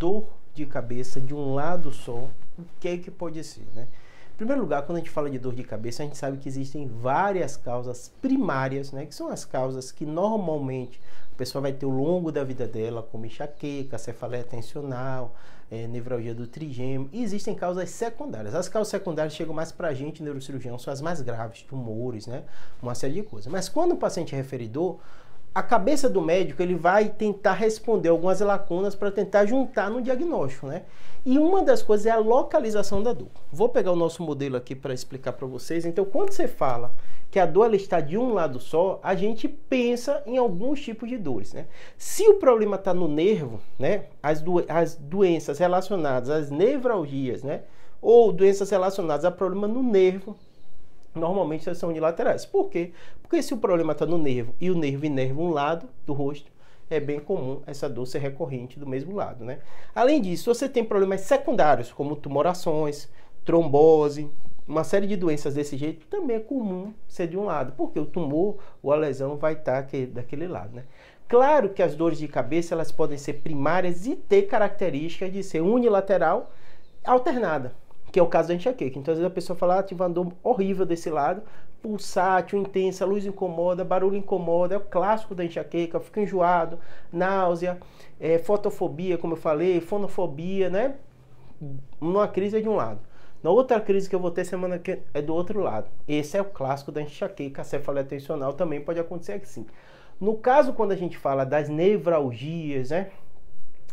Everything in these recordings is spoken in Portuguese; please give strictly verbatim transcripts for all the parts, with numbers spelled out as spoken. dor de cabeça de um lado só, o que é que pode ser, né? Em primeiro lugar, quando a gente fala de dor de cabeça, a gente sabe que existem várias causas primárias, né? Que são as causas que normalmente a pessoa vai ter ao longo da vida dela, como enxaqueca, cefaleia tensional, é, nevralgia do trigêmeo. E existem causas secundárias. As causas secundárias chegam mais pra gente, neurocirurgião, são as mais graves, tumores, né? Uma série de coisas. Mas quando o paciente é referidor, a cabeça do médico, ele vai tentar responder algumas lacunas para tentar juntar no diagnóstico, né? E uma das coisas é a localização da dor. Vou pegar o nosso modelo aqui para explicar para vocês. Então, quando você fala que a dor ela está de um lado só, a gente pensa em alguns tipos de dores, né? Se o problema está no nervo, né? As, do, as doenças relacionadas às nevralgias, né? Ou doenças relacionadas a problema no nervo, normalmente elas são unilaterais. Por quê? Porque se o problema está no nervo e o nervo inerva um lado do rosto, é bem comum essa dor ser recorrente do mesmo lado, né? Além disso, você tem problemas secundários, como tumorações, trombose, uma série de doenças desse jeito, também é comum ser de um lado, porque o tumor ou a lesão vai estar daquele lado, né? Claro que as dores de cabeça, elas podem ser primárias e ter características de ser unilateral alternada, que é o caso da enxaqueca. Então, às vezes a pessoa fala, ah, tive uma dor horrível desse lado, pulsátil, intensa, luz incomoda, barulho incomoda, é o clássico da enxaqueca, fica enjoado, náusea, é, fotofobia, como eu falei, fonofobia, né? Numa crise é de um lado. Na outra crise que eu vou ter semana que é do outro lado. Esse é o clássico da enxaqueca, a cefaleia tensional também pode acontecer assim. No caso, quando a gente fala das nevralgias, né?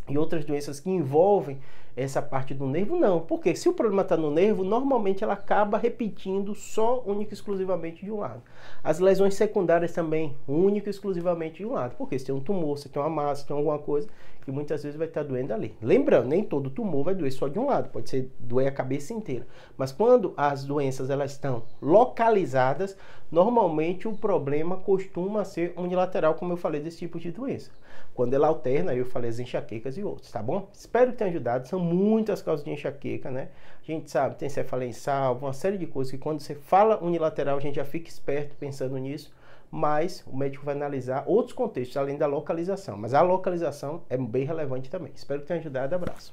E outras doenças que envolvem essa parte do nervo, não. Porque se o problema está no nervo, normalmente ela acaba repetindo só, única e exclusivamente de um lado. As lesões secundárias também, única e exclusivamente de um lado. Porque se tem um tumor, se tem uma massa, se tem alguma coisa, que muitas vezes vai estar tá doendo ali. Lembrando, nem todo tumor vai doer só de um lado. Pode ser doer a cabeça inteira. Mas quando as doenças elas estão localizadas, normalmente o problema costuma ser unilateral, como eu falei, desse tipo de doença. Quando ela alterna, eu falei as enxaquecas e outros, tá bom? Espero que tenha ajudado. São muitas causas de enxaqueca, né? A gente sabe, tem cefaleia insalva, uma série de coisas que quando você fala unilateral, a gente já fica esperto pensando nisso, mas o médico vai analisar outros contextos, além da localização. Mas a localização é bem relevante também. Espero que tenha ajudado. Abraço.